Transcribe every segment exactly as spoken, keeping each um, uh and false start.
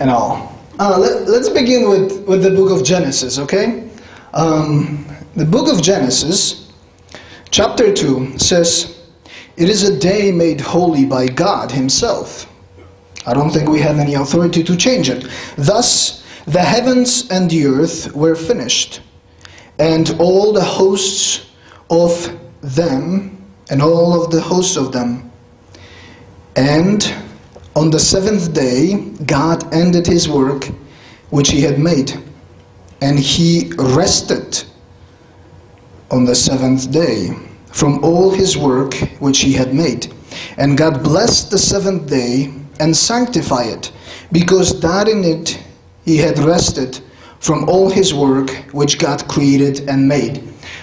and all. Uh, let, let's begin with, with the book of Genesis, okay? Um, the book of Genesis, chapter two, says, "It is a day made holy by God himself." I don't think we have any authority to change it. "Thus, the heavens and the earth were finished, and all the hosts of them, and all of the hosts of them. And on the seventh day, God ended his work, which he had made, and he rested on the seventh day from all his work, which he had made. And God blessed the seventh day and sanctify it, because that in it he had rested from all his work which God created and made."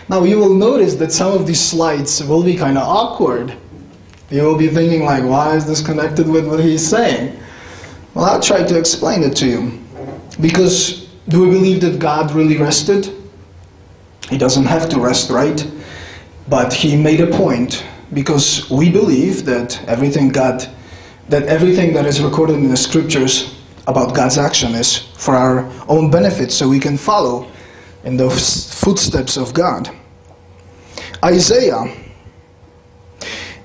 Now you will notice that some of these slides will be kind of awkward. You will be thinking like, why is this connected with what he's saying? Well, I'll try to explain it to you. Because do we believe that God really rested? He doesn't have to rest, right? But he made a point, because we believe that everything God that everything that is recorded in the scriptures about God's action is for our own benefit, so we can follow in the footsteps of God. Isaiah,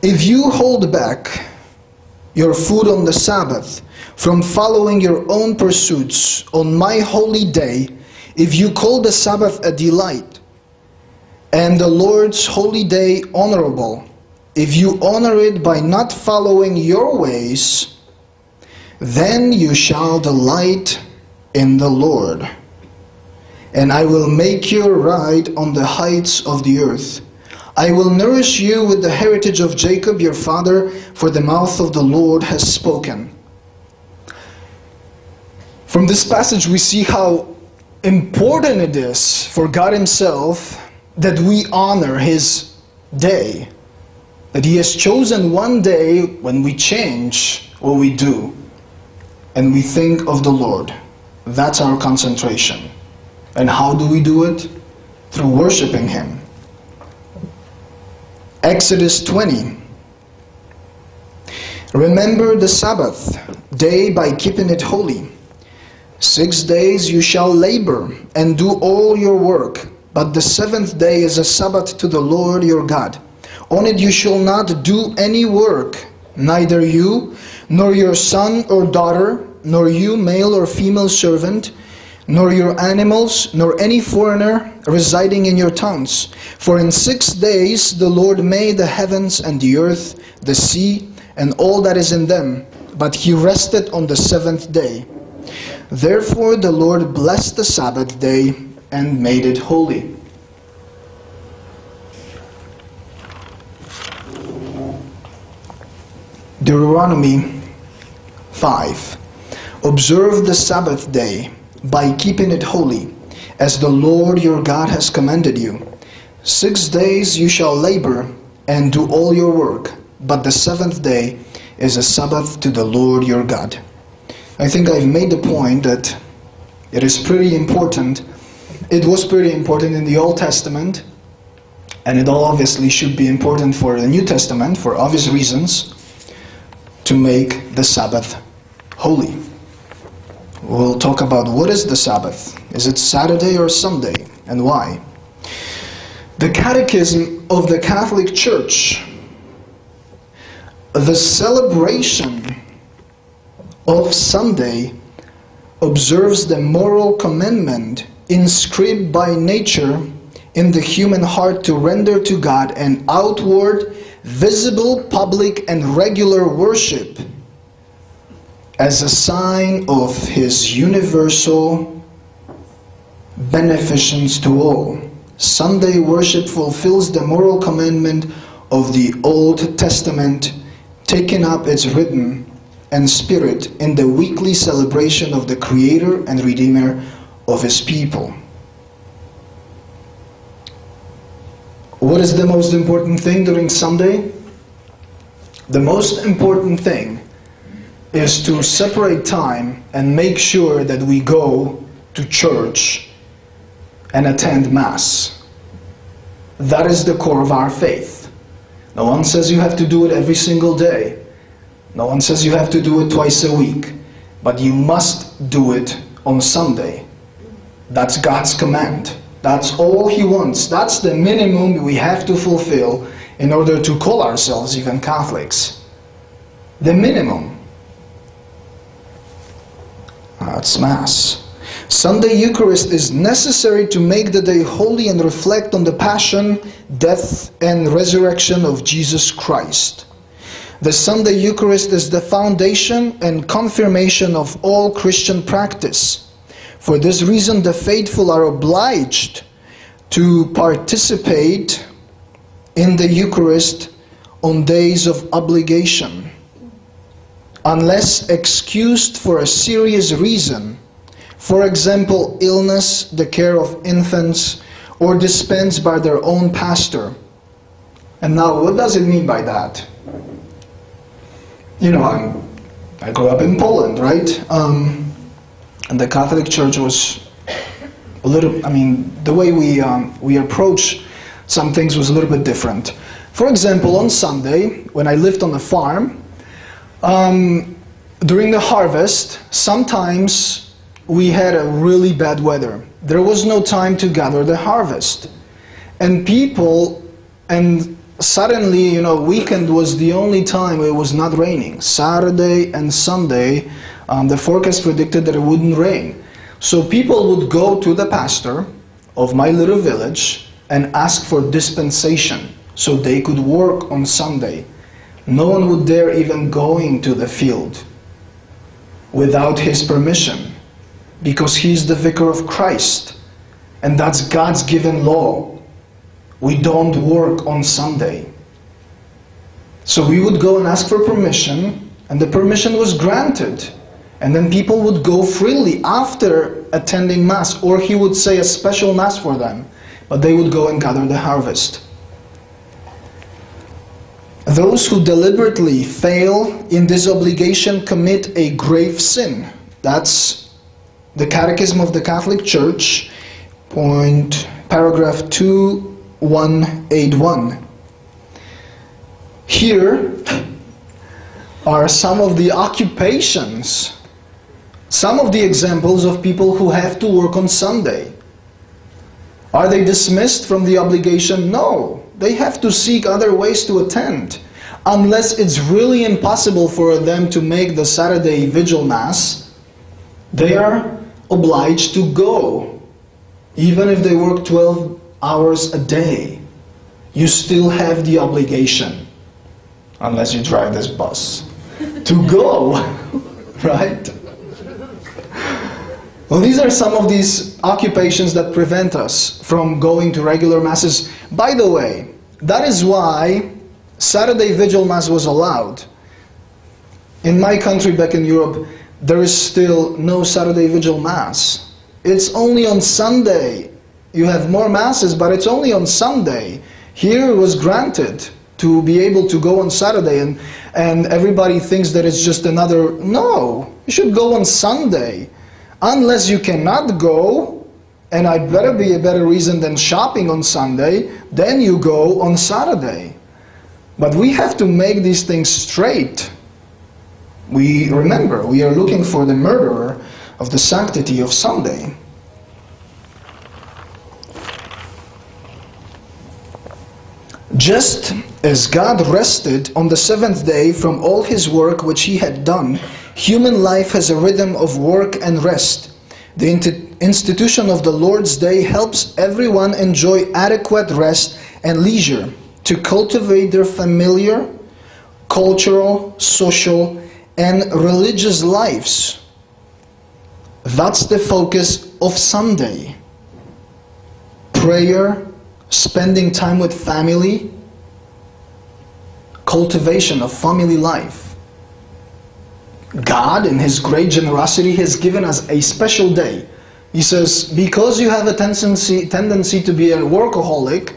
"If you hold back your food on the Sabbath from following your own pursuits on my holy day, if you call the Sabbath a delight and the Lord's holy day honorable, if you honor it by not following your ways, then you shall delight in the Lord. And I will make you ride on the heights of the earth. I will nourish you with the heritage of Jacob your father, for the mouth of the Lord has spoken." From this passage we see how important it is for God himself that we honor his day. That he has chosen one day when we change what we do and we think of the Lord. That's our concentration. And how do we do it? Through worshiping him. Exodus twenty. "Remember the Sabbath day by keeping it holy. Six days you shall labor and do all your work, but the seventh day is a Sabbath to the Lord your God. On it you shall not do any work, neither you, nor your son or daughter, nor you, male or female servant, nor your animals, nor any foreigner residing in your towns. For in six days the Lord made the heavens and the earth, the sea, and all that is in them, but he rested on the seventh day. Therefore the Lord blessed the Sabbath day and made it holy." Deuteronomy five. "Observe the Sabbath day by keeping it holy, as the Lord your God has commanded you. Six days you shall labor and do all your work, but the seventh day is a Sabbath to the Lord your God." I think I've made the point that it is pretty important. It was pretty important in the Old Testament, and it obviously should be important for the New Testament for obvious reasons, to make the Sabbath holy. We'll talk about what is the Sabbath. Is it Saturday or Sunday, and why? The Catechism of the Catholic Church. "The celebration of Sunday observes the moral commandment inscribed by nature in the human heart to render to God an outward, visible, public, and regular worship as a sign of his universal beneficence to all. Sunday worship fulfills the moral commandment of the Old Testament, taking up its rhythm and spirit in the weekly celebration of the Creator and Redeemer of his people." What is the most important thing during Sunday? The most important thing is to separate time and make sure that we go to church and attend Mass. That is the core of our faith. No one says you have to do it every single day. No one says you have to do it twice a week. but you must do it on Sunday. That's God's command. That's all He wants. That's the minimum we have to fulfill in order to call ourselves even Catholics. The minimum. That's Mass. Sunday Eucharist is necessary to make the day holy and reflect on the passion, death, and resurrection of Jesus Christ. The Sunday Eucharist is the foundation and confirmation of all Christian practice. For this reason, the faithful are obliged to participate in the Eucharist on days of obligation, unless excused for a serious reason. For example, illness, the care of infants, or dispensed by their own pastor. And now, what does it mean by that? You know, I'm, I grew up in Poland, right? Um, and the Catholic Church was a little, I mean, the way we, um, we approach some things was a little bit different. For example, on Sunday, when I lived on a farm, um, during the harvest, sometimes we had a really bad weather. There was no time to gather the harvest. And people, and suddenly, you know, weekend was the only time it was not raining. Saturday and Sunday, um, the forecast predicted that it wouldn't rain. So people would go to the pastor of my little village and ask for dispensation so they could work on Sunday. No one would dare even going to the field without his permission, because he's the vicar of Christ, and that's God's given law. We don't work on Sunday. So we would go and ask for permission, and the permission was granted. And then people would go freely after attending Mass, or he would say a special Mass for them, but they would go and gather the harvest. Those who deliberately fail in this obligation commit a grave sin. That's the Catechism of the Catholic Church, point, paragraph two one eight one. Here are some of the occupations, some of the examples of people who have to work on Sunday. Are they dismissed from the obligation? No. They have to seek other ways to attend, unless it's really impossible for them to make the Saturday Vigil Mass. They are obliged to go. Even if they work twelve hours a day, you still have the obligation, unless you drive this bus, to go, right? Well, these are some of these occupations that prevent us from going to regular Masses. By the way, that is why Saturday Vigil Mass was allowed. In my country, back in Europe, there is still no Saturday Vigil Mass. It's only on Sunday. You have more Masses, but it's only on Sunday. Here it was granted to be able to go on Saturday, and, and everybody thinks that it's just another... No, you should go on Sunday. Unless you cannot go, and I better be a better reason than shopping on Sunday, then you go on Saturday. But we have to make these things straight. We remember, we are looking for the murderer of the sanctity of Sunday. Just as God rested on the seventh day from all His work which He had done, human life has a rhythm of work and rest. The institution of the Lord's Day helps everyone enjoy adequate rest and leisure to cultivate their familiar, cultural, social, and religious lives. That's the focus of Sunday. Prayer, spending time with family, cultivation of family life. God, in His great generosity, has given us a special day. He says, because you have a tendency, tendency to be a workaholic,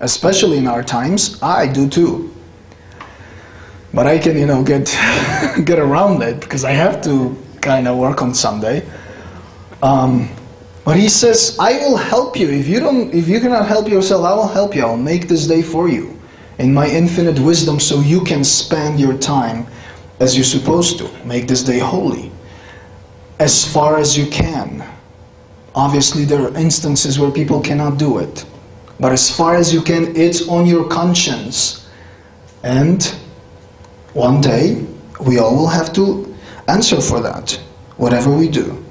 especially in our times, I do too. But I can, you know, get, get around it, because I have to kind of work on Sunday. Um, but He says, I will help you. If you, don't, if you cannot help yourself, I will help you. I'll make this day for you in my infinite wisdom, so you can spend your time as you're supposed to. Make this day holy. as far as you can. Obviously, there are instances where people cannot do it. But as far as you can, it's on your conscience. And one day, we all will have to answer for that, whatever we do.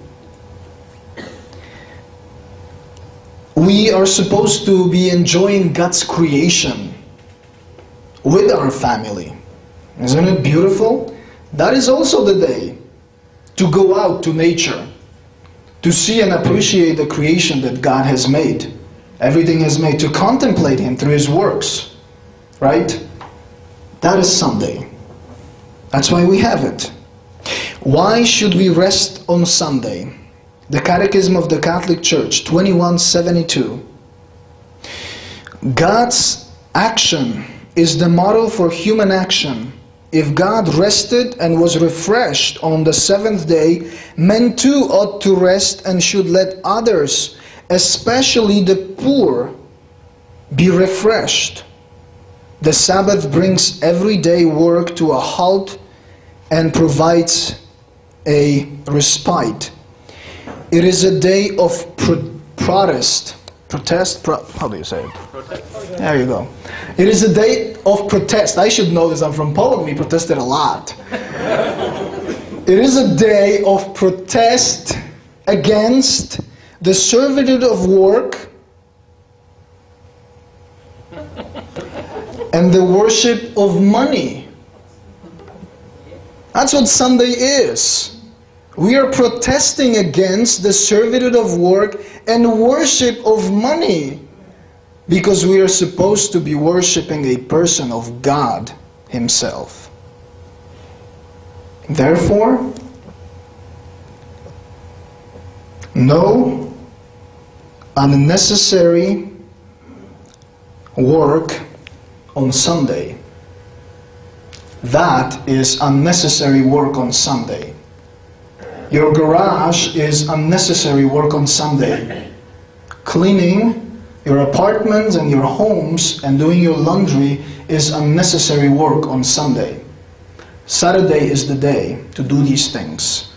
We are supposed to be enjoying God's creation with our family. Isn't it beautiful? That is also the day to go out to nature, to see and appreciate the creation that God has made. Everything is made to contemplate Him through His works, right? That is Sunday. That's why we have it. Why should we rest on Sunday? The Catechism of the Catholic Church, twenty-one seventy-two. God's action is the model for human action. If God rested and was refreshed on the seventh day, men too ought to rest and should let others, especially the poor, be refreshed. The Sabbath brings everyday work to a halt and provides a respite. It is a day of pro protest. Protest? Pro how do you say it? Protest. There you go. It is a day of protest. I should know this. I'm from Poland. We protested a lot. It is a day of protest against the servitude of work and the worship of money. That's what Sunday is. We are protesting against the servitude of work and worship of money, because we are supposed to be worshiping a person of God Himself. Therefore, no unnecessary work on Sunday. That is unnecessary work on Sunday. Your garage is unnecessary work on Sunday. Cleaning your apartments and your homes and doing your laundry is unnecessary work on Sunday. Saturday is the day to do these things.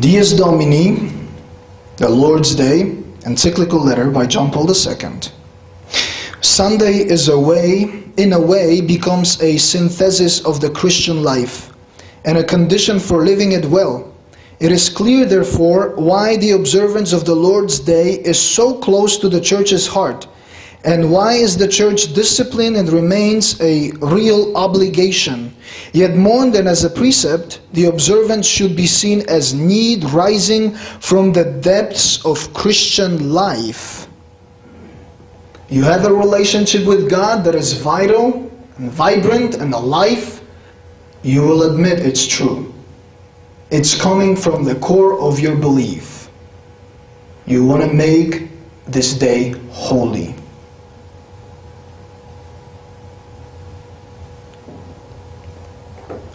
Dies Domini, the Lord's Day, encyclical letter by John Paul the Second. Sunday is a way, in a way, becomes a synthesis of the Christian life and a condition for living it well. It is clear, therefore, why the observance of the Lord's Day is so close to the Church's heart, and why is the Church disciplined and remains a real obligation. Yet more than as a precept, the observance should be seen as need rising from the depths of Christian life. You have a relationship with God that is vital and vibrant and alive. You will admit it's true. It's coming from the core of your belief. You want to make this day holy.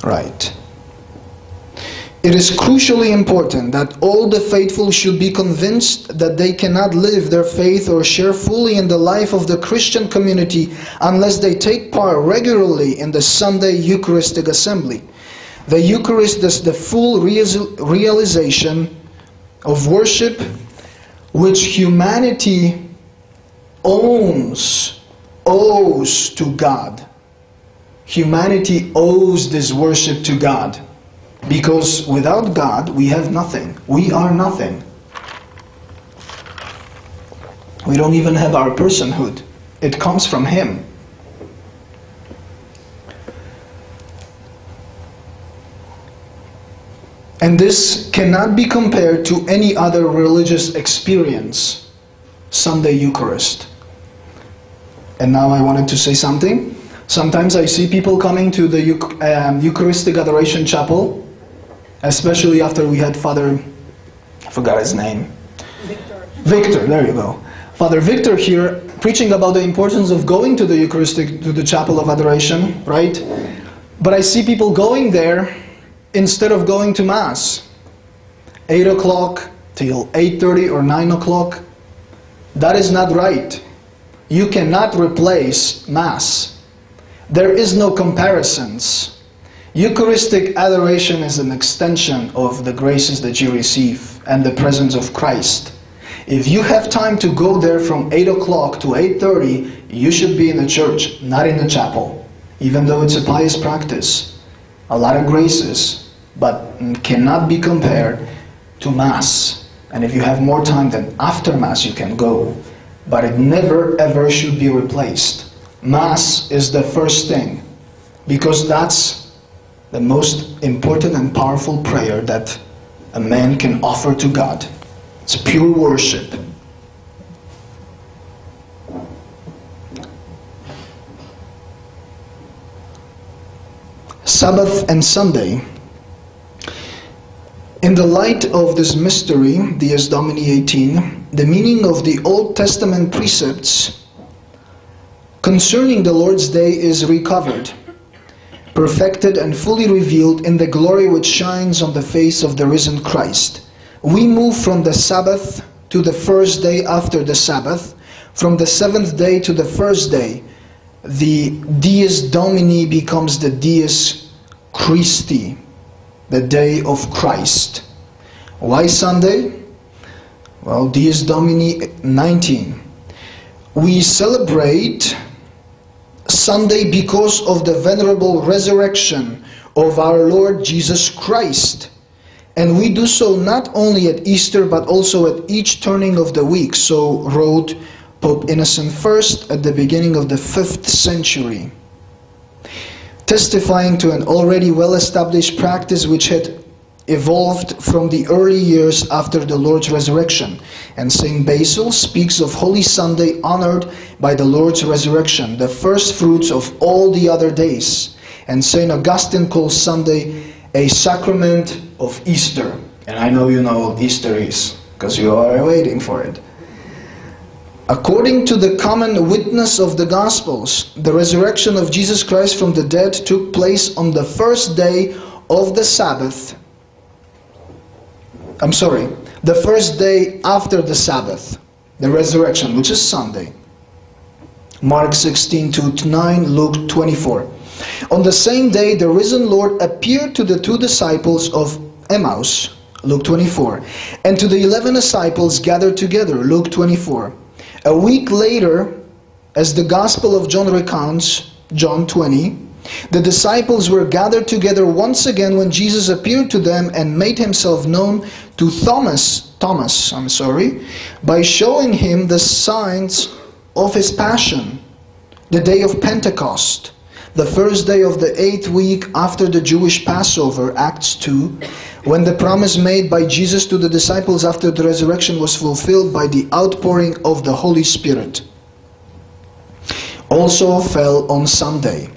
Right. It is crucially important that all the faithful should be convinced that they cannot live their faith or share fully in the life of the Christian community unless they take part regularly in the Sunday Eucharistic assembly. The Eucharist is the full realization of worship which humanity owns, owes to God. Humanity owes this worship to God, because without God we have nothing. We are nothing. We don't even have our personhood. It comes from Him. And this cannot be compared to any other religious experience, Sunday Eucharist. And now I wanted to say something. Sometimes I see people coming to the um, Eucharistic Adoration Chapel, especially after we had Father, I forgot his name. Victor. Victor, there you go. Father Victor here, preaching about the importance of going to the Eucharistic, to the Chapel of Adoration, right? But I see people going there instead of going to Mass. eight o'clock till eight thirty or nine o'clock. That is not right. You cannot replace Mass. There is no comparisons. Eucharistic adoration is an extension of the graces that you receive and the presence of Christ. If you have time to go there from eight o'clock to eight thirty, you should be in the church, not in the chapel. Even though it's a pious practice, a lot of graces, but cannot be compared to Mass. And if you have more time, then after Mass you can go. But it never ever should be replaced. Mass is the first thing, because that's the most important and powerful prayer that a man can offer to God. It's pure worship. Sabbath and Sunday. In the light of this mystery, Dies Domini eighteen, the meaning of the Old Testament precepts concerning the Lord's Day is recovered, perfected and fully revealed in the glory which shines on the face of the risen Christ. We move from the Sabbath to the first day after the Sabbath, from the seventh day to the first day. The Dies Domini becomes the Dies Christi, the day of Christ. Why Sunday? Well, Dies Domini nineteen. We celebrate Sunday because of the venerable resurrection of our Lord Jesus Christ. And we do so not only at Easter, but also at each turning of the week. So wrote Pope Innocent the First at the beginning of the fifth century. Testifying to an already well-established practice which had evolved from the early years after the Lord's resurrection. And Saint Basil speaks of Holy Sunday honored by the Lord's resurrection, the first fruits of all the other days. And Saint Augustine calls Sunday a sacrament of Easter. And I know you know what Easter is, because you are waiting for it. According to the common witness of the Gospels, the resurrection of Jesus Christ from the dead took place on the first day of the Sabbath. I'm sorry, the first day after the Sabbath, the resurrection, which is Sunday. Mark sixteen, two to nine, Luke twenty-four. On the same day, the risen Lord appeared to the two disciples of Emmaus, Luke twenty-four, and to the eleven disciples gathered together, Luke twenty-four. A week later, as the Gospel of John recounts, John twenty, the disciples were gathered together once again when Jesus appeared to them and made himself known to Thomas, Thomas, I'm sorry, by showing him the signs of his passion, the day of Pentecost, the first day of the eighth week after the Jewish Passover, Acts two, when the promise made by Jesus to the disciples after the resurrection was fulfilled by the outpouring of the Holy Spirit, also fell on Sunday.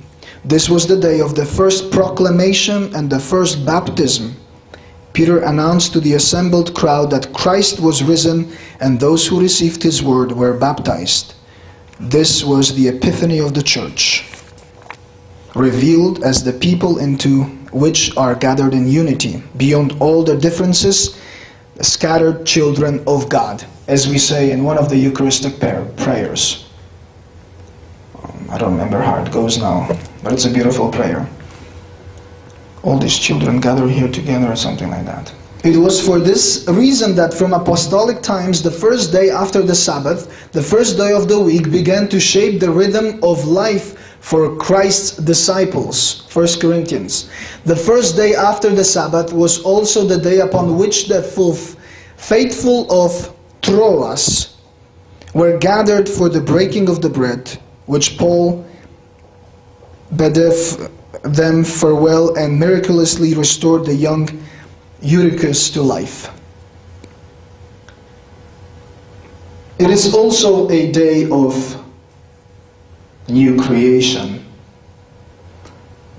This was the day of the first proclamation and the first baptism. Peter announced to the assembled crowd that Christ was risen, and those who received his word were baptized. This was the epiphany of the church, revealed as the people into which are gathered in unity, beyond all their differences, the scattered children of God, as we say in one of the Eucharistic prayers. I don't remember how it goes now, but it's a beautiful prayer. All these children gather here together, or something like that. It was for this reason that from apostolic times, the first day after the Sabbath, the first day of the week, began to shape the rhythm of life for Christ's disciples, First Corinthians. The first day after the Sabbath was also the day upon which the faithful of Troas were gathered for the breaking of the bread, which Paul bade them farewell and miraculously restored the young Eutychus to life. It is also a day of new creation.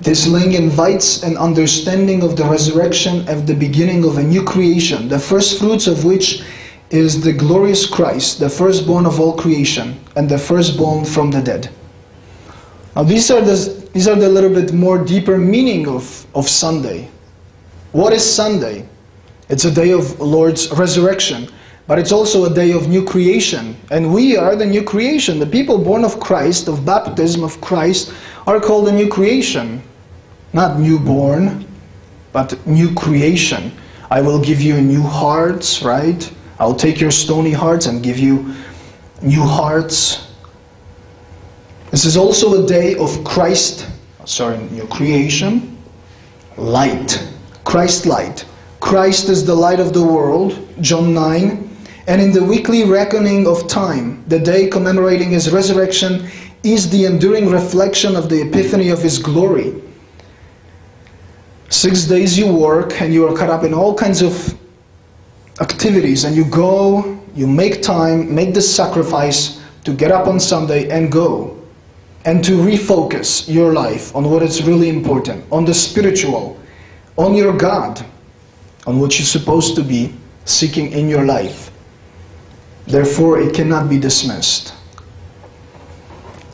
This link invites an understanding of the resurrection at the beginning of a new creation, the first fruits of which is the glorious Christ, the firstborn of all creation, and the firstborn from the dead. Now these are the, these are the little bit more deeper meaning of, of Sunday. What is Sunday? It's a day of Lord's resurrection. But it's also a day of new creation, and we are the new creation. The people born of Christ, of baptism of Christ, are called the new creation. Not newborn, but new creation. I will give you new hearts, right? I'll take your stony hearts and give you new hearts. This is also a day of Christ, sorry, new creation, light, Christ light. Christ is the light of the world, John nine. And in the weekly reckoning of time, the day commemorating his resurrection is the enduring reflection of the epiphany of his glory. Six days you work and you are caught up in all kinds of activities, and you go, you make time, make the sacrifice to get up on Sunday and go, and to refocus your life on what is really important, on the spiritual, on your God, on what you're supposed to be seeking in your life. Therefore, it cannot be dismissed.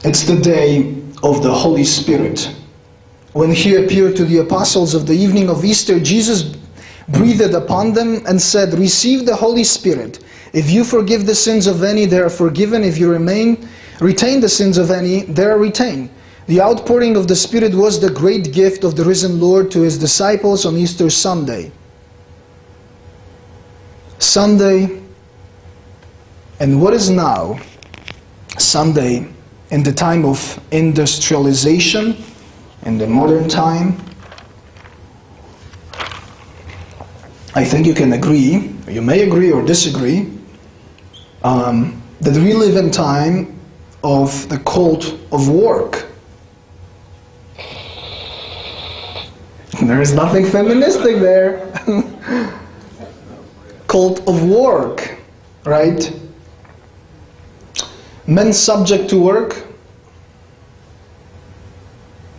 It's the day of the Holy Spirit. When he appeared to the apostles of the evening of Easter, Jesus breathed upon them and said, "Receive the Holy Spirit. If you forgive the sins of any, they are forgiven. If you remain, retain the sins of any, they are retained." The outpouring of the Spirit was the great gift of the risen Lord to his disciples on Easter Sunday. Sunday. And what is now Sunday in the time of industrialization, in the modern time? I think you can agree, you may agree or disagree, um, that we live in time of the cult of work. There is nothing feministic there. Cult of work, right? Men subject to work.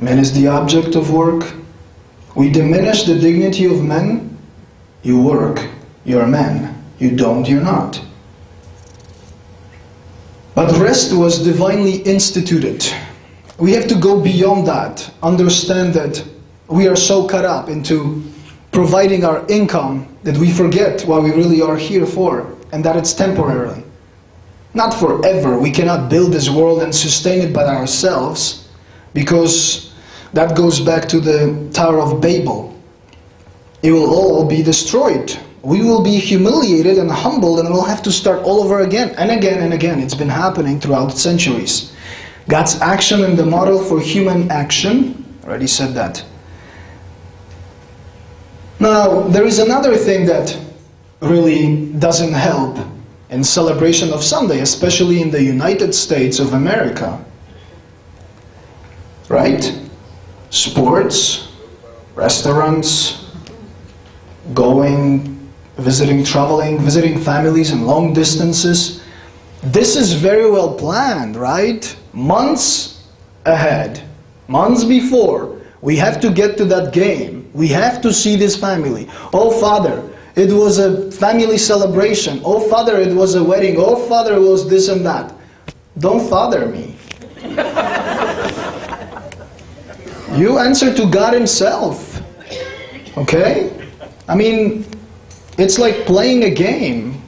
Man is the object of work. We diminish the dignity of men. You work, you're a man. You don't, you're not. But rest was divinely instituted. We have to go beyond that, understand that we are so caught up into providing our income that we forget what we really are here for, and that it's temporary. Not forever. We cannot build this world and sustain it by ourselves, because that goes back to the Tower of Babel. It will all be destroyed. We will be humiliated and humbled, and we'll have to start all over again and again and again. It's been happening throughout centuries. God's action and the model for human action. Already said that. Now, there is another thing that really doesn't help in celebration of Sunday, especially in the United States of America. Right? Sports, restaurants, going, visiting, traveling, visiting families in long distances. This is very well planned, right? Months ahead, months before. We have to get to that game. We have to see this family. Oh, Father, it was a family celebration. Oh, Father, it was a wedding. Oh, Father, it was this and that. Don't father me. You answer to God himself. Okay? I mean, it's like playing a game.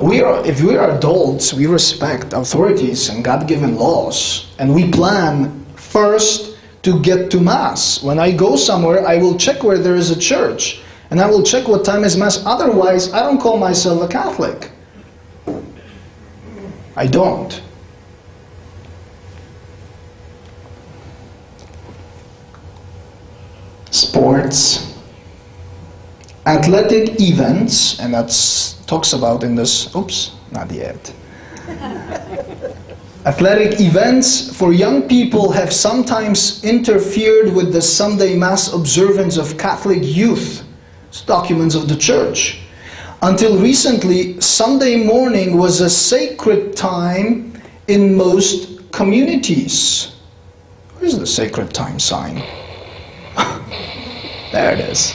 We are, if we are adults, we respect authorities and God-given laws. And we plan first to get to Mass. When I go somewhere, I will check where there is a church. And I will check what time is Mass. Otherwise, I don't call myself a Catholic. I don't. Sports, athletic events, and that's talks about in this, oops, not yet. Athletic events for young people have sometimes interfered with the Sunday Mass observance of Catholic youth. Documents of the church. Until recently, Sunday morning was a sacred time in most communities. Where's the sacred time sign? There it is.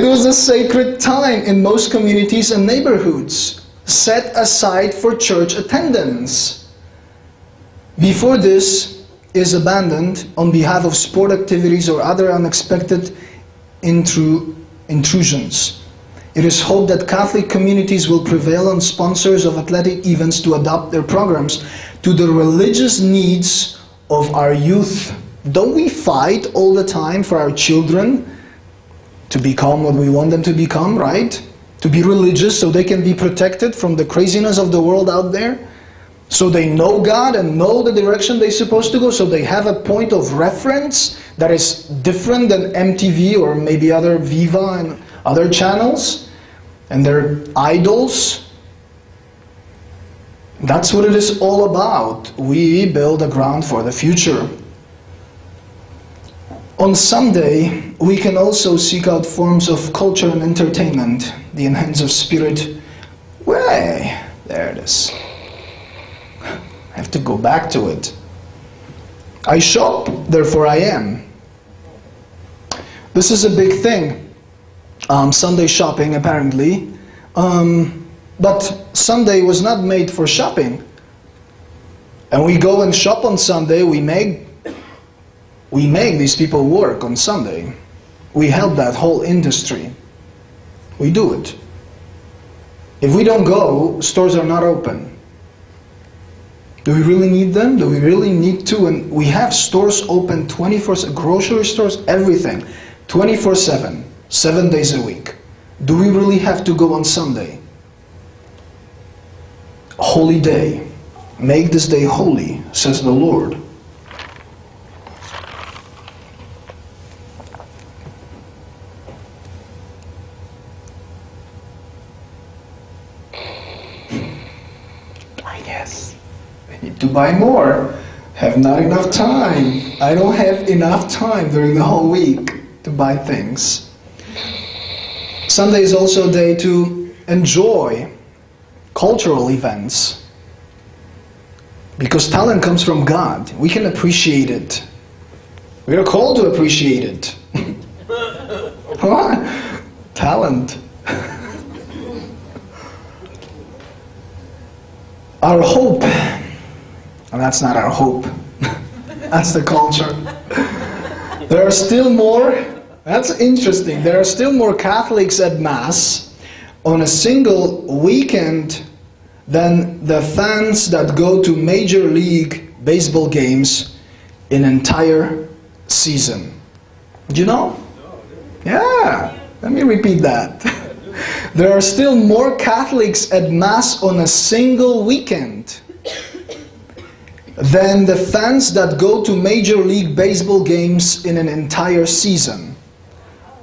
It was a sacred time in most communities and neighborhoods, set aside for church attendance. Before this, is abandoned on behalf of sport activities or other unexpected intru intrusions. It is hoped that Catholic communities will prevail on sponsors of athletic events to adapt their programs to the religious needs of our youth. Don't we fight all the time for our children to become what we want them to become, right? To be religious so they can be protected from the craziness of the world out there. So they know God and know the direction they're supposed to go, so they have a point of reference that is different than M T V or maybe other Viva and other channels and their idols. That's what it is all about. We build a ground for the future. On Sunday, we can also seek out forms of culture and entertainment, the enhance of spirit. Way, there it is. I have to go back to it. I shop, therefore I am. This is a big thing. Um, Sunday shopping, apparently. Um, but Sunday was not made for shopping. And we go and shop on Sunday, we make We make these people work on Sunday. We help that whole industry. We do it. If we don't go, stores are not open. Do we really need them? Do we really need to? And we have stores open twenty-four seven, grocery stores, everything, twenty-four seven, seven days a week. Do we really have to go on Sunday? Holy day. Make this day holy, says the Lord. To buy more, have not enough time. I don't have enough time during the whole week to buy things. Sunday is also a day to enjoy cultural events, because talent comes from God. We can appreciate it. We are called to appreciate it. Come on, talent. Our hope. And that's not our hope. That's the culture. There are still more, that's interesting, there are still more Catholics at Mass on a single weekend than the fans that go to Major League Baseball games an entire season. Do you know? Yeah, let me repeat that. There are still more Catholics at Mass on a single weekend than the fans that go to Major League Baseball games in an entire season.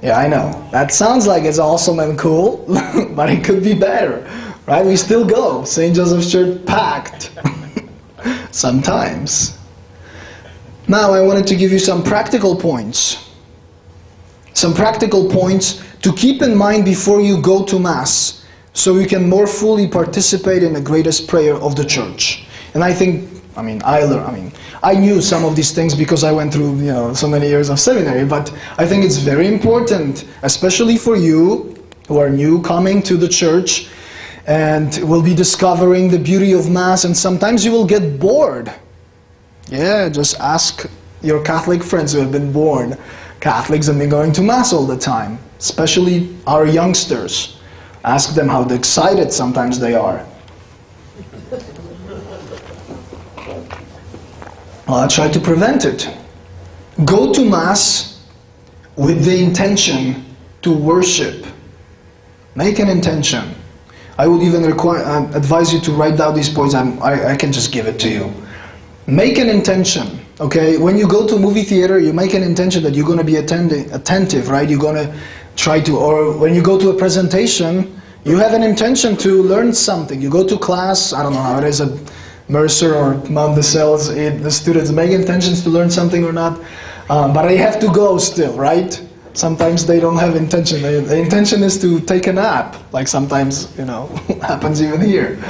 Yeah, I know. That sounds like it's awesome and cool, but it could be better, right? We still go. Saint Joseph's Church packed sometimes. Now, I wanted to give you some practical points. Some practical points to keep in mind before you go to Mass, so you can more fully participate in the greatest prayer of the Church. And I think I mean, I learned, I mean, I knew some of these things because I went through, you know, so many years of seminary, but I think it's very important, especially for you who are new coming to the Church and will be discovering the beauty of Mass, and sometimes you will get bored. Yeah, just ask your Catholic friends who have been born Catholics and been going to Mass all the time, especially our youngsters. Ask them how excited sometimes they are. Well, I try to prevent it. Go to Mass with the intention to worship. Make an intention. I would even require, uh, advise you to write down these points. I'm, I, I can just give it to you. Make an intention, okay? When you go to a movie theater, you make an intention that you're going to be attending, attentive, right? You're going to try to, or when you go to a presentation, you have an intention to learn something. You go to class, I don't know how it is, a Mercer or Mount DeSales, it, the students make intentions to learn something or not, um, but they have to go still, right? Sometimes they don't have intention. They, the intention is to take a nap, like sometimes, you know, happens even here.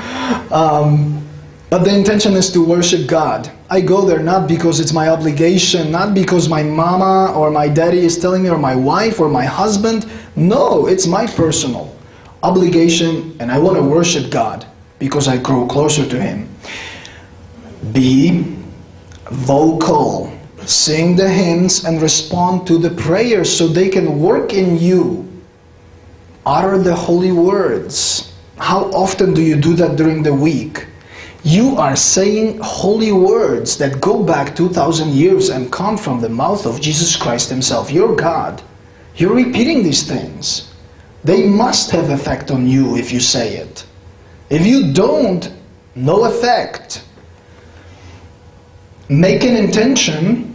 Um, but the intention is to worship God. I go there not because it's my obligation, not because my mama or my daddy is telling me, or my wife or my husband. No, it's my personal obligation, and I want to worship God because I grow closer to Him. Be vocal. Sing the hymns and respond to the prayers so they can work in you. Utter the holy words. How often do you do that during the week? You are saying holy words that go back two thousand years and come from the mouth of Jesus Christ himself, your God. You're repeating these things. They must have effect on you if you say it. If you don't, no effect. Make an intention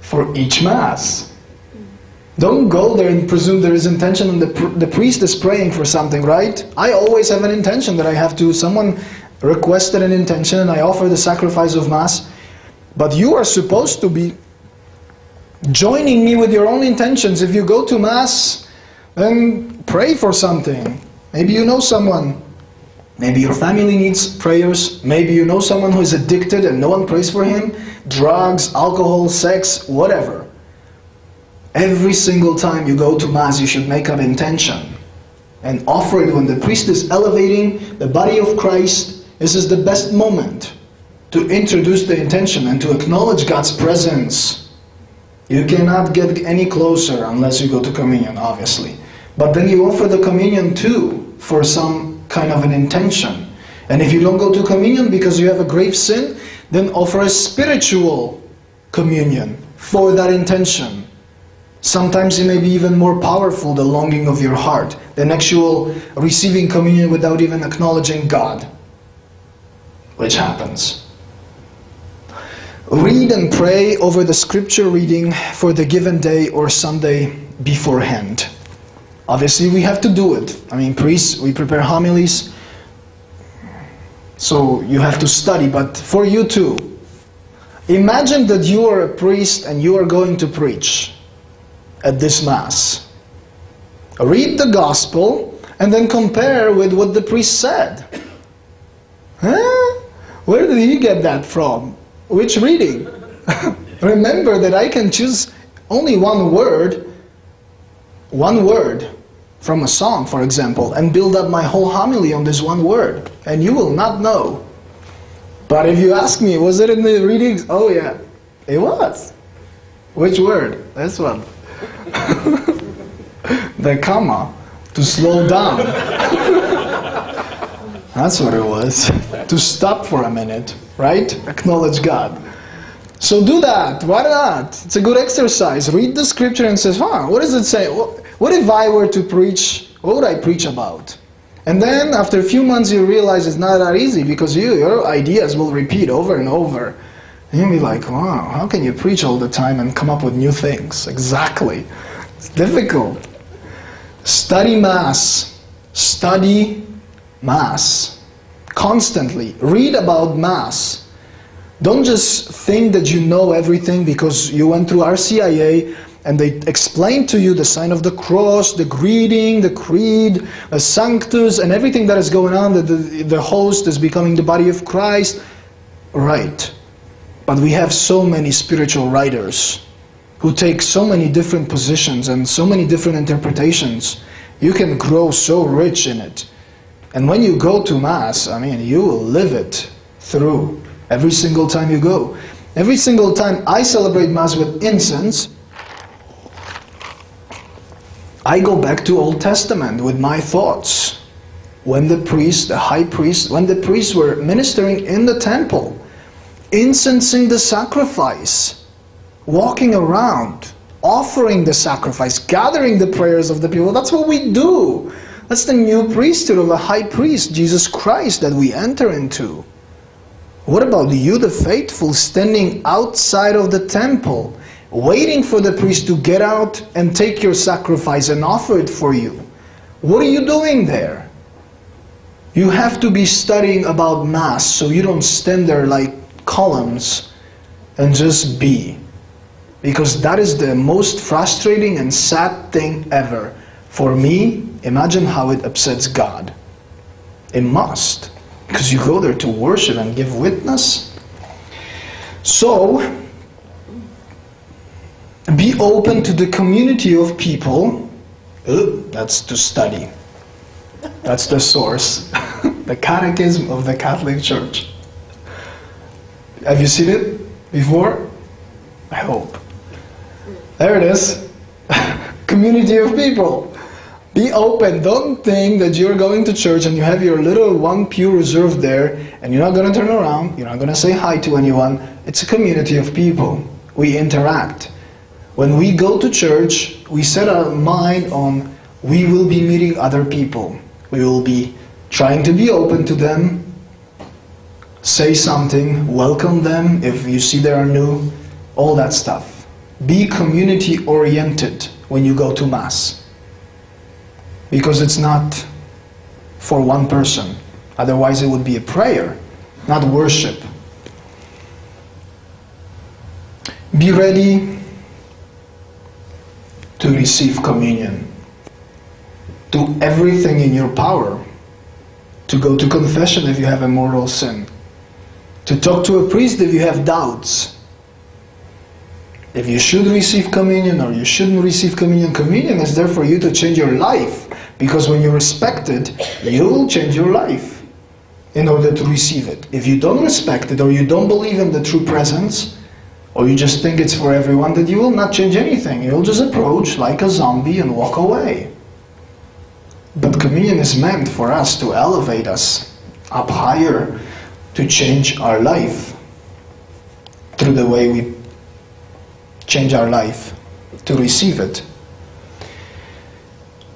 for each Mass. Don't go there and presume there is intention and the, pr the priest is praying for something, right? I always have an intention that I have to. Someone requested an intention and I offer the sacrifice of Mass. But you are supposed to be joining me with your own intentions. If you go to Mass, then pray for something. Maybe you know someone. Maybe your family needs prayers. Maybe you know someone who is addicted and no one prays for him. Drugs, alcohol, sex, whatever. Every single time you go to Mass, you should make an intention and offer it when the priest is elevating the body of Christ. This is the best moment to introduce the intention and to acknowledge God's presence. You cannot get any closer unless you go to communion, obviously. But then you offer the communion too for some kind of an intention. And if you don't go to communion because you have a grave sin, then offer a spiritual communion for that intention. Sometimes it may be even more powerful, the longing of your heart, than actual receiving communion without even acknowledging God, which happens. Read and pray over the scripture reading for the given day or Sunday beforehand. Obviously, we have to do it. I mean, priests, we prepare homilies, so you have to study, but for you too. Imagine that you are a priest and you are going to preach at this Mass. Read the Gospel and then compare with what the priest said. Huh? Where did he get that from? Which reading? Remember that I can choose only one word, one word from a song, for example, and build up my whole homily on this one word, and you will not know. But if you ask me, was it in the readings? Oh yeah, it was. Which word? This one. The comma, to slow down. That's what it was. To stop for a minute, right? Acknowledge God. So do that. Why not? It's a good exercise. Read the scripture and says, huh, what does it say? What if I were to preach? What would I preach about? And then after a few months you realize it's not that easy because you, your ideas will repeat over and over. And you'll be like, wow, how can you preach all the time and come up with new things? Exactly. It's difficult. Study Mass. Study Mass. Constantly. Read about Mass. Don't just think that you know everything because you went through R C I A and they explained to you the sign of the cross, the greeting, the creed, the sanctus, and everything that is going on, that the, the host is becoming the body of Christ. Right. But we have so many spiritual writers who take so many different positions and so many different interpretations. You can grow so rich in it. And when you go to Mass, I mean, you will live it through every single time you go. Every single time I celebrate Mass with incense, I go back to Old Testament with my thoughts. When the priest, the high priest, when the priests were ministering in the temple, incensing the sacrifice, walking around, offering the sacrifice, gathering the prayers of the people. That's what we do. That's the new priesthood of the high priest, Jesus Christ, that we enter into. What about you, the faithful, standing outside of the temple, waiting for the priest to get out and take your sacrifice and offer it for you? What are you doing there? You have to be studying about Mass, so you don't stand there like columns and just be, because that is the most frustrating and sad thing ever for me. Imagine how it upsets God. It must, because you go there to worship and give witness. So be open to the community of people. Ooh, that's to study. That's the source. The Catechism of the Catholic Church. Have you seen it before? I hope. There it is. Community of people. Be open. Don't think that you're going to church and you have your little one pew reserved there and you're not going to turn around, you're not going to say hi to anyone. It's a community of people. We interact. When we go to church, we set our mind on we will be meeting other people. We will be trying to be open to them, say something, welcome them if you see they are new, all that stuff. Be community oriented when you go to Mass. Because it's not for one person. Otherwise it would be a prayer, not worship. Be ready to receive communion. Do everything in your power to go to confession if you have a mortal sin, to talk to a priest if you have doubts. If you should receive communion or you shouldn't receive communion, communion is there for you to change your life. Because when you respect it, you will change your life in order to receive it. If you don't respect it or you don't believe in the true presence, or you just think it's for everyone, then you will not change anything. You'll just approach like a zombie and walk away. But communion is meant for us to elevate us up higher, to change our life through the way we change our life to receive it.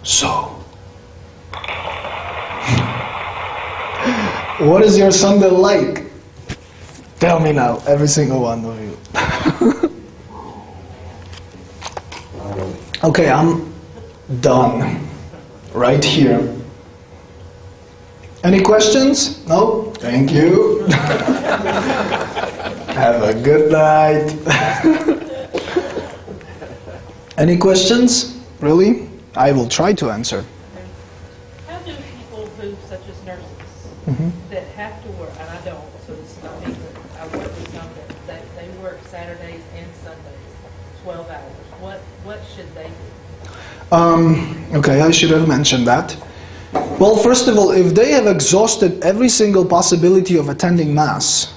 So, what is your Sunday like? Tell me now, every single one of you. Okay, I'm done right here. Any questions? No? Thank you. Have a good night. Any questions? Really? I will try to answer. How do people who, such as nurses, mm-hmm. that have to work, and I don't, so it's not me, but I work with some that, that they work Saturdays and Sundays, twelve hours. What, what should they do? Um, okay, I should have mentioned that. Well, first of all, if they have exhausted every single possibility of attending Mass,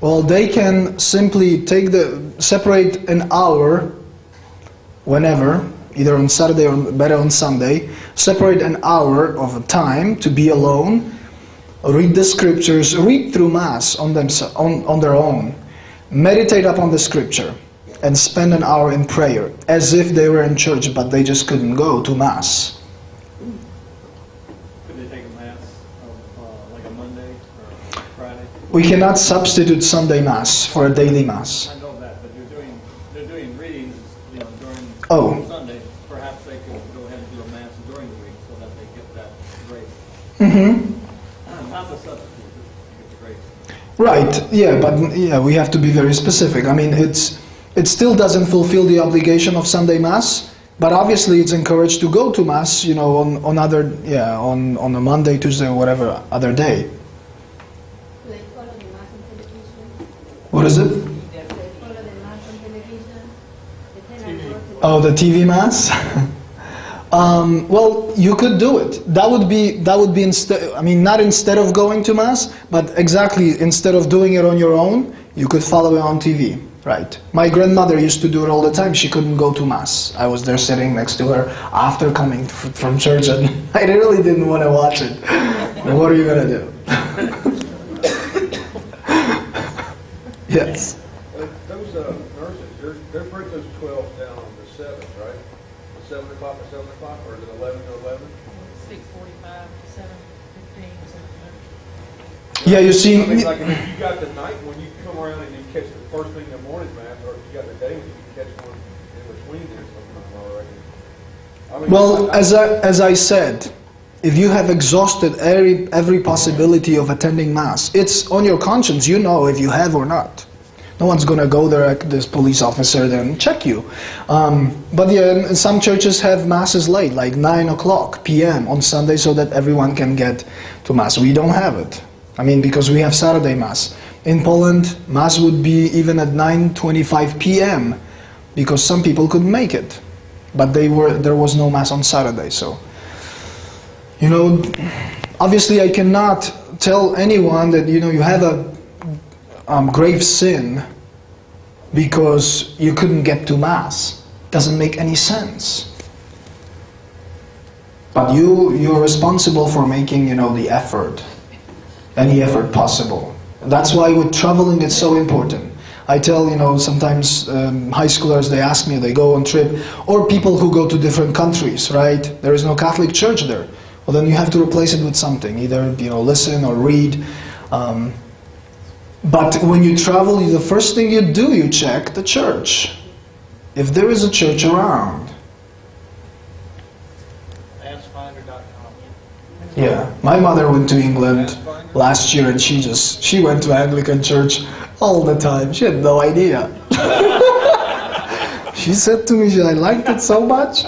well, they can simply take the, separate an hour whenever, either on Saturday or better on Sunday, separate an hour of a time to be alone, read the scriptures, read through Mass on, them, on, on their own, meditate upon the scripture, and spend an hour in prayer, as if they were in church, but they just couldn't go to Mass. Could they take a Mass of, uh, like a Monday or Friday? We cannot substitute Sunday Mass for a daily Mass. Oh. Sunday, perhaps they could go ahead and do a Mass during the week so that they get that grace. Mm-hmm. Not the substitute, get the grace. Right, yeah, but yeah, we have to be very specific. I mean, it's, it still doesn't fulfill the obligation of Sunday Mass, but obviously it's encouraged to go to Mass, you know, on, on other, yeah, on, on a Monday, Tuesday, or whatever other day. Do they follow the Mass on television? What is it? Oh, the T V Mass? um, well, you could do it. That would be, that would be instead, I mean, not instead of going to Mass, but exactly instead of doing it on your own, you could follow it on T V, right? My grandmother used to do it all the time. She couldn't go to Mass. I was there sitting next to her after coming f from church, and I really didn't want to watch it. What are you going to do? Yes? Those uh, nurses, they're, they're breaking those twelve down. Seven o'clock or seven o'clock, or is it eleven to eleven? Six forty-five to seven fifteen or seven thirty. Yeah, you see. I mean, like if you got the night when you come around and you catch the first thing in the morning, Mass, or if you got the day when you can catch one in between there sometime already. I mean, well, I, as I as I said, if you have exhausted every every possibility of attending Mass, it's on your conscience. You know if you have or not. No one's going to go there at this police officer then check you. Um, but yeah, some churches have Masses late, like nine o'clock P M on Sunday so that everyone can get to Mass. We don't have it. I mean, because we have Saturday Mass. In Poland, Mass would be even at nine twenty-five P M because some people could make it. But they were, there was no Mass on Saturday, so... You know, obviously I cannot tell anyone that, you know, you have a Um, grave sin because you couldn't get to Mass. Doesn't make any sense. But you, you're responsible for making, you know, the effort, any effort possible. And that's why with traveling it's so important. I tell, you know, sometimes um, high schoolers, they ask me, they go on trip, or people who go to different countries, right? There is no Catholic church there. Well, then you have to replace it with something, either, you know, listen or read. Um, but when you travel, the first thing you do, you check the church. If there is a church around. Yeah, my mother went to England last year and she just, she went to Anglican church all the time. She had no idea. She said to me, I liked it so much.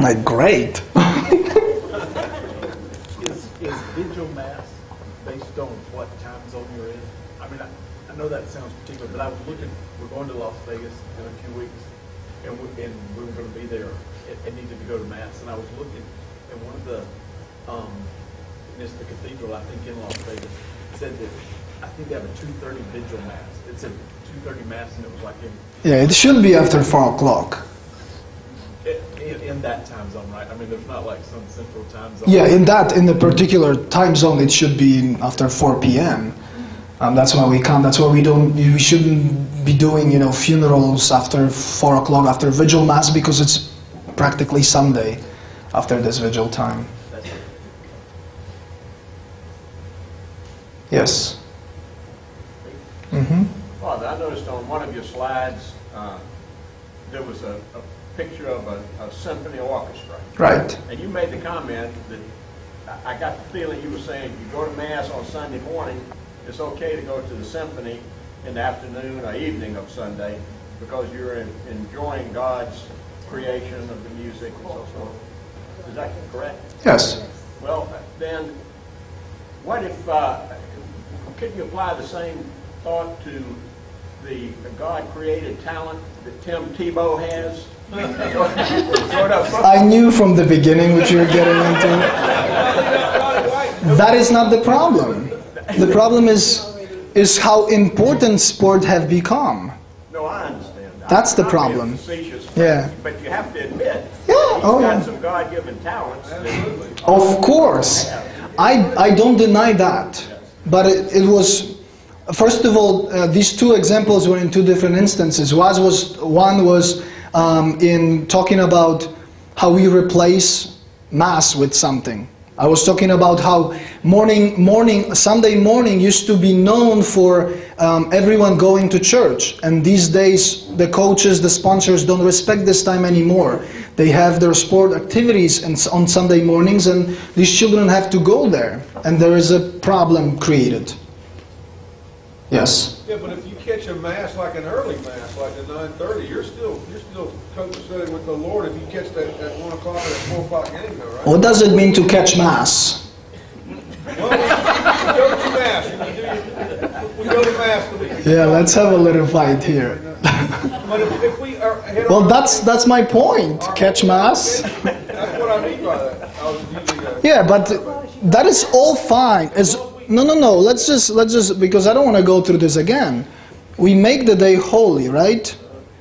Like, great. is, is vigil mass based on what time zone you're in? I mean, I, I know that sounds particular, but I was looking, we're going to Las Vegas in a few weeks. And we, and we were going to be there and needed to go to Mass. And I was looking, and one of the, um, and it's the cathedral, I think, in Las Vegas, said that, I think they have a two thirty vigil Mass. It said two thirty Mass, and it was like in... Yeah, it should be after four o'clock. In, in that time zone, right? I mean, there's not like some central time zone. Yeah, in that, in the particular time zone, it should be after four p m Um, that's why we come. That's why we don't. We shouldn't be doing, you know, funerals after four o'clock after vigil mass, because it's practically Sunday after this vigil time. Yes. Mm-hmm. Father, I noticed on one of your slides uh, there was a, a picture of a, a symphony orchestra. Right. And you made the comment that I got the feeling you were saying you go to Mass on Sunday morning. It's okay to go to the symphony in the afternoon or evening of Sunday because you're in, enjoying God's creation of the music and so forth. Is that correct? Yes. Well, then, what if, uh, could you apply the same thought to the God-created talent that Tim Tebow has? I knew from the beginning what you were getting into. That is not the problem. The problem is, is how important sport have become. No, I understand. That's the problem. Yeah. But you have to admit, yeah. Oh, got some God-given talents. Of course. I, I don't deny that. But it, it was, first of all, uh, these two examples were in two different instances. One was, one was um, in talking about how we replace Mass with something. I was talking about how morning, morning, Sunday morning used to be known for um, everyone going to church. And these days, the coaches, the sponsors don't respect this time anymore. They have their sport activities and on Sunday mornings, and these children have to go there. And there is a problem created. Yes? Yeah, but if you catch a Mass, like an early Mass, like at nine thirty, you're still, you're still co-studying with the Lord if you catch that, that one o'clock or four o'clock game, though, right? What does it mean to catch Mass? Well, we go to Mass. We go to Mass. Yeah, let's have a little fight here. But if, if we are head well, that's, that's my point. Catch Mass. That's what I mean by that. Yeah, but that is all fine. It's, no, no, no, let's just, let's just, because I don't want to go through this again. We make the day holy, right?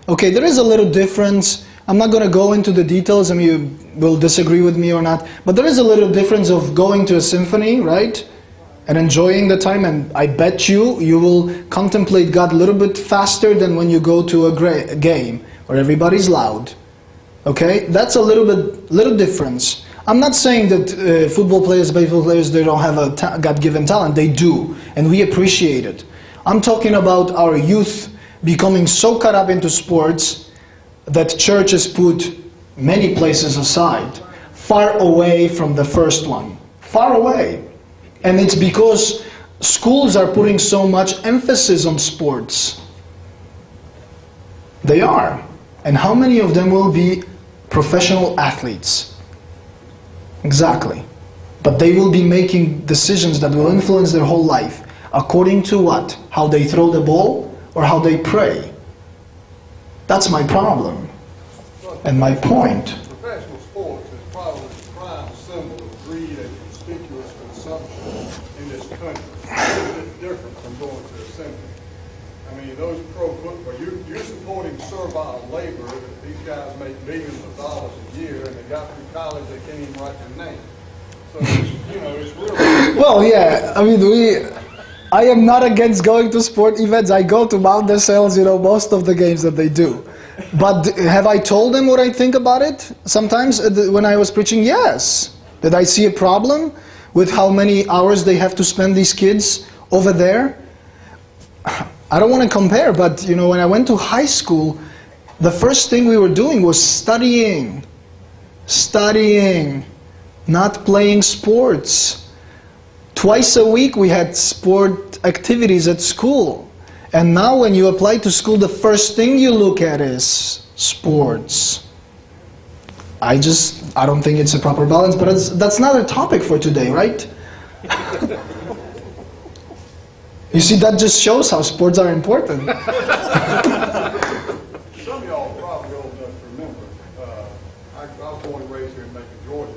Okay, there is a little difference. I'm not going to go into the details, I mean, you will disagree with me or not, but there is a little difference of going to a symphony, right? And enjoying the time, and I bet you, you will contemplate God a little bit faster than when you go to a, gra a game, where everybody's loud. Okay, that's a little bit, little difference. I'm not saying that uh, football players, baseball players, they don't have a ta God-given talent. They do, and we appreciate it. I'm talking about our youth becoming so caught up into sports that churches put many places aside, far away from the first one, far away. And it's because schools are putting so much emphasis on sports. They are. And how many of them will be professional athletes? Exactly. But they will be making decisions that will influence their whole life. According to what? How they throw the ball or how they pray? That's my problem. And my point. Professional sports is probably the prime symbol of greed and conspicuous consumption in this country. It's a bit different from going to a symphony. I mean, those pro football, you, you're supporting servile labor. These guys make millions of dollars a year, and they got through college, they can't even write their name. So, you know, it's really... Well, yeah, I mean, we... I am not against going to sport events. I go to Mount DeSales, you know, most of the games that they do. But have I told them what I think about it? Sometimes when I was preaching, yes. Did I see a problem with how many hours they have to spend, these kids over there? I don't want to compare, but you know, when I went to high school, the first thing we were doing was studying. Studying, not playing sports. Twice a week we had sport activities at school. And now when you apply to school, the first thing you look at is sports. I just, I don't think it's a proper balance, but it's, that's not a topic for today, right? You see, that just shows how sports are important. Some of y'all are probably old enough to remember. Uh, I, I was born and raised here in Macon, Georgia.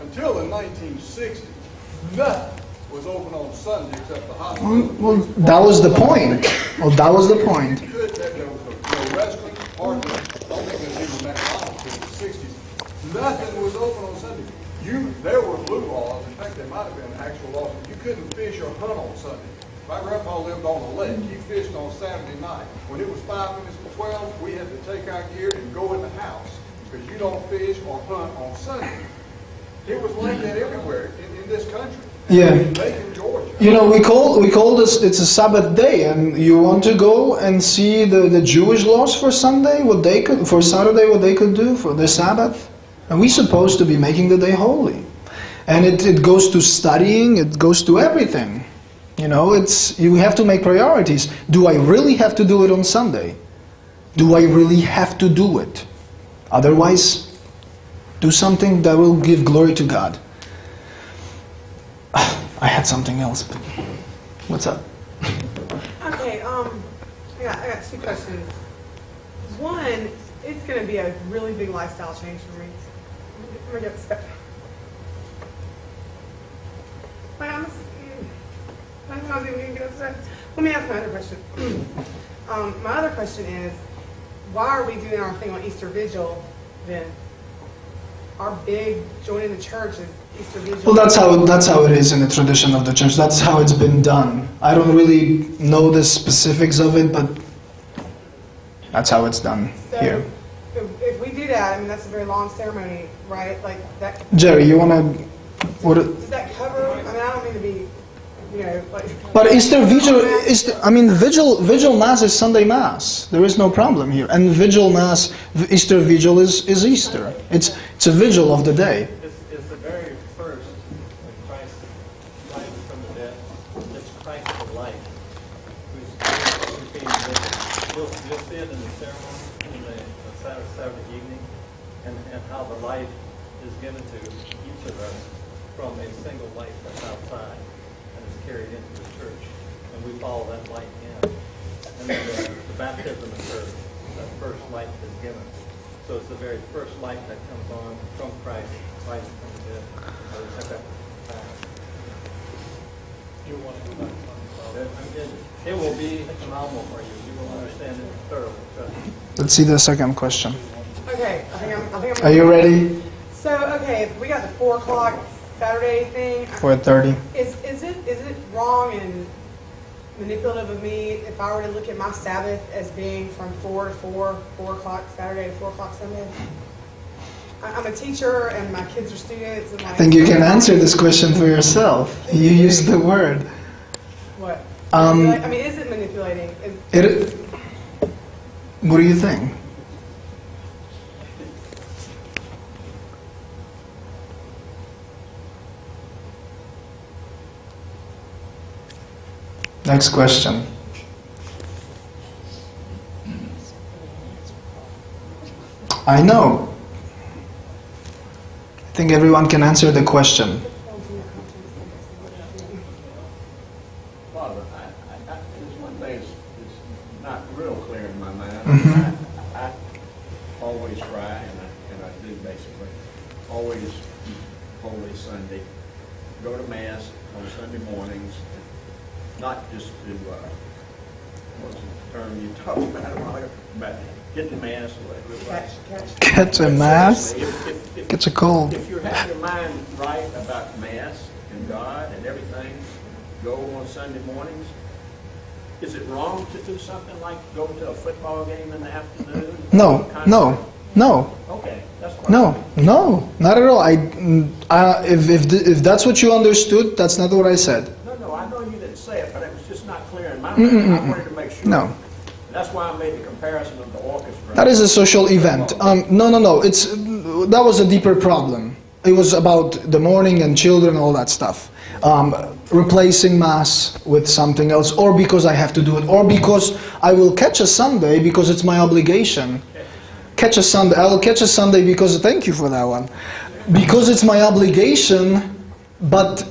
Until the nineteen sixties, nothing was open on Sunday except the hospital. Well, well that was the point. Well, that was the point. There was no wrestling, hardly, I don't think there's even McDonald's in the sixties. Nothing was open on Sunday. You, there were blue laws. In fact, there might have been actual laws. You couldn't fish or hunt on Sunday. My grandpa lived on a lake. He fished on Saturday night. When it was five minutes to twelve, we had to take our gear and go in the house because you don't fish or hunt on Sunday. It was like that everywhere in, in this country. Yeah. In Macon, Georgia. You know, we call we call this it's a Sabbath day, and you want to go and see the the Jewish laws for Sunday, what they could for Saturday, what they could do for the Sabbath, and we're supposed to be making the day holy, and it it goes to studying, it goes to everything. You know, it's, you have to make priorities. Do I really have to do it on Sunday? Do I really have to do it? Otherwise, do something that will give glory to God. I had something else, but what's up? Okay, um, I got, I got two questions. One, it's going to be a really big lifestyle change for me. I'm going to get stuck. I don't think we can get upset. Let me ask my other question. um, my other question is, why are we doing our thing on Easter Vigil then? Our big joining the church is Easter Vigil. Well, that's how, that's how it is in the tradition of the church. That's how it's been done. I don't really know the specifics of it, but that's how it's done so here. If, if we do that, I mean, that's a very long ceremony, right? Like that. Jerry, you want to... Does that cover... I mean, I don't mean to be... You know, like, but Easter Vigil, Easter, I mean, Vigil Vigil Mass is Sunday Mass. There is no problem here. And Vigil Mass, Easter Vigil is, is Easter. It's, it's a vigil of the day. It's, it's the very first that Christ life from the death. It's Christ the life who's being visited. You'll, you'll see it in the ceremony, in the, the Saturday, Saturday evening, and, and how the life is given to each of us from a single life that's outside. Carried into the church, and we follow that light in. And then the, the baptism occurs, that first light is given. So it's the very first light that comes on from Christ, Christ from the dead. You want to do that? It will be phenomenal for you. You will understand it thoroughly. Let's see the second question. Okay, I think I'm. I think I'm Are you ready? So okay, we got the four o'clock Saturday thing. four thirty. Is is it is it wrong and manipulative of me if I were to look at my Sabbath as being from four to four, four o'clock Saturday to four o'clock Sunday? I'm a teacher and my kids are students. And I think you can answer this question for yourself. You used the word. What? Um, I mean, is it manipulating? Is, it. What do you think? Next question. I know. I think everyone can answer the question. Father, I, I, I, there's one thing that's not real clear in my mind. Mm-hmm. I, I always try, and I, and I do basically, always Holy Sunday, go to Mass on Sunday mornings. Not just to uh, was the term you talked about a while ago, about getting mass. Gets a mass? Gets a cold. If you have your mind right about mass and God and everything, go on Sunday mornings, is it wrong to do something like go to a football game in the afternoon? No, no, no. Okay, that's fine. No, no, not at all. I, uh, if, if, if that's what you understood, that's not what I said. No, no, I know you didn't say it, but it was just not clear in my mind. Mm-mm-mm. I wanted to make sure. No. That's why I made the comparison of the orchestra. That is a social event. Um, no, no, no, it's, that was a deeper problem. It was about the morning and children, all that stuff. Um, replacing mass with something else, or because I have to do it, or because I will catch a Sunday because it's my obligation. Catch a Sunday. I will catch a Sunday because, thank you for that one, because it's my obligation, but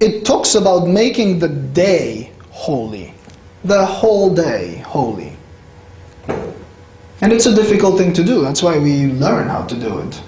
it talks about making the day holy, the whole day holy. And it's a difficult thing to do. That's why we learn how to do it.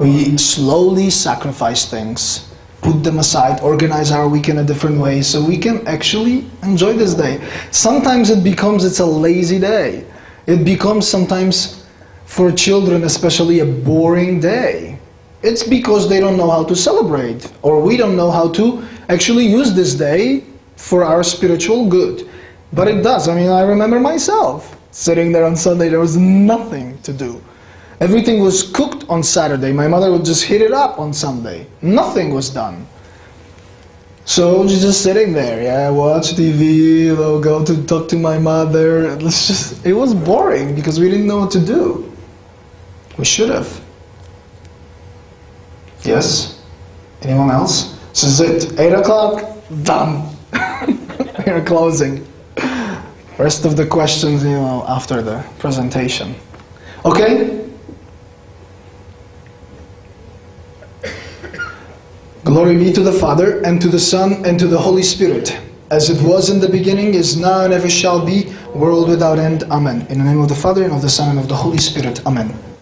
We slowly sacrifice things, put them aside, organize our week in a different way so we can actually enjoy this day. Sometimes it becomes, it's a lazy day. It becomes sometimes, for children especially, a boring day. It's because they don't know how to celebrate, or we don't know how to actually use this day for our spiritual good. But it does. I mean, I remember myself sitting there on Sunday, there was nothing to do. Everything was cooked on Saturday. My mother would just heat it up on Sunday. Nothing was done. So she's just sitting there, yeah, watch T V, you know, go to talk to my mother. It was just, it was boring because we didn't know what to do. We should have. Yes? Anyone else? This is it. Eight o'clock? Done. We are closing. Rest of the questions, you know, after the presentation. Okay? Glory be to the Father, and to the Son, and to the Holy Spirit, as it was in the beginning, is now, and ever shall be, world without end. Amen. In the name of the Father, and of the Son, and of the Holy Spirit. Amen.